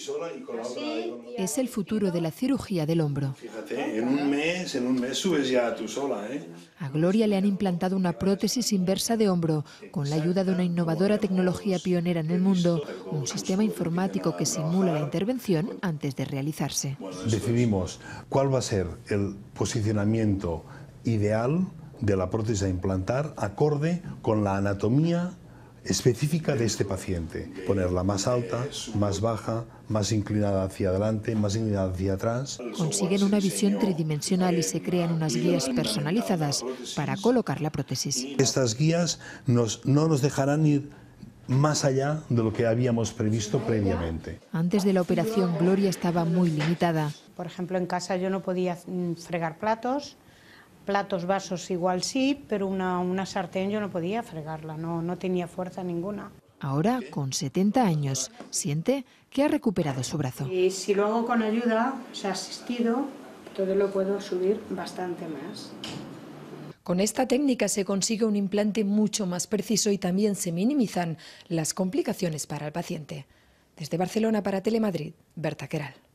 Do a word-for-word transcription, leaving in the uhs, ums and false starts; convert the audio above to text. sola y con la otra... Es el futuro de la cirugía del hombro. Fíjate, en un mes, en un mes subes ya tú sola, ¿eh? A Gloria le han implantado una prótesis inversa de hombro, con la ayuda de una innovadora tecnología pionera en el mundo, un sistema informático que simula la intervención antes de realizarse. Decidimos cuál va a ser el posicionamiento ideal de la prótesis a implantar, acorde con la anatomía específica de este paciente. Ponerla más alta, más baja, más inclinada hacia adelante, más inclinada hacia atrás. Consiguen una visión tridimensional y se crean unas guías personalizadas para colocar la prótesis. Estas guías nos, no nos dejarán ir más allá de lo que habíamos previsto previamente. Antes de la operación, Gloria estaba muy limitada. Por ejemplo, en casa yo no podía fregar platos. Platos, vasos igual sí, pero una, una sartén yo no podía fregarla, no, no tenía fuerza ninguna. Ahora, con setenta años, siente que ha recuperado su brazo. Y si lo hago con ayuda, o sea, asistido, todo lo puedo subir bastante más. Con esta técnica se consigue un implante mucho más preciso y también se minimizan las complicaciones para el paciente. Desde Barcelona para Telemadrid, Berta Queralt.